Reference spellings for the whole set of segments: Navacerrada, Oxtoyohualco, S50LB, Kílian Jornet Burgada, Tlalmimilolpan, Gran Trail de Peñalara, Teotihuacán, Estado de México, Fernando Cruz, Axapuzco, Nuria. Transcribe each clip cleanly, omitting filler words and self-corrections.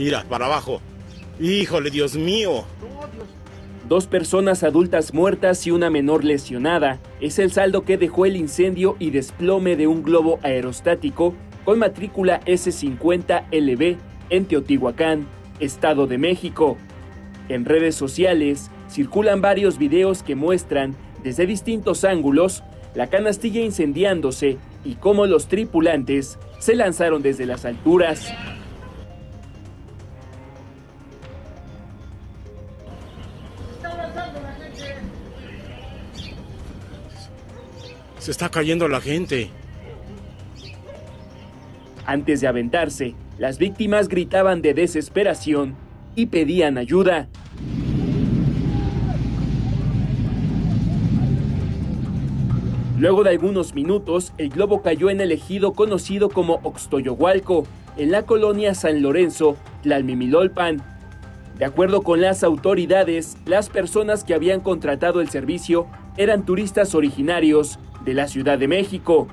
Mira, para abajo. ¡Híjole, Dios mío! Dos personas adultas muertas y una menor lesionada es el saldo que dejó el incendio y desplome de un globo aerostático con matrícula S50LB en Teotihuacán, Estado de México. En redes sociales circulan varios videos que muestran desde distintos ángulos la canastilla incendiándose y cómo los tripulantes se lanzaron desde las alturas. Se está cayendo la gente. Antes de aventarse, las víctimas gritaban de desesperación y pedían ayuda. Luego de algunos minutos, el globo cayó en el ejido conocido como Oxtoyohualco, en la colonia San Lorenzo, Tlalmimilolpan. De acuerdo con las autoridades, las personas que habían contratado el servicio eran turistas originarios de la Ciudad de México.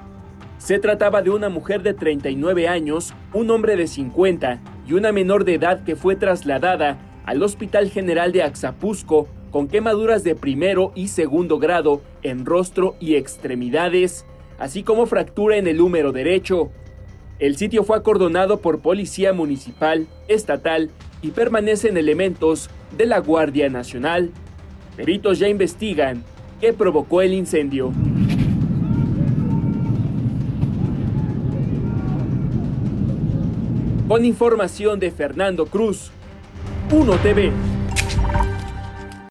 Se trataba de una mujer de 39 años, un hombre de 50 y una menor de edad que fue trasladada al Hospital General de Axapuzco con quemaduras de primero y segundo grado en rostro y extremidades, así como fractura en el húmero derecho. El sitio fue acordonado por policía municipal, estatal y permanecen elementos de la Guardia Nacional. Peritos ya investigan qué provocó el incendio. Con información de Fernando Cruz, UnoTV.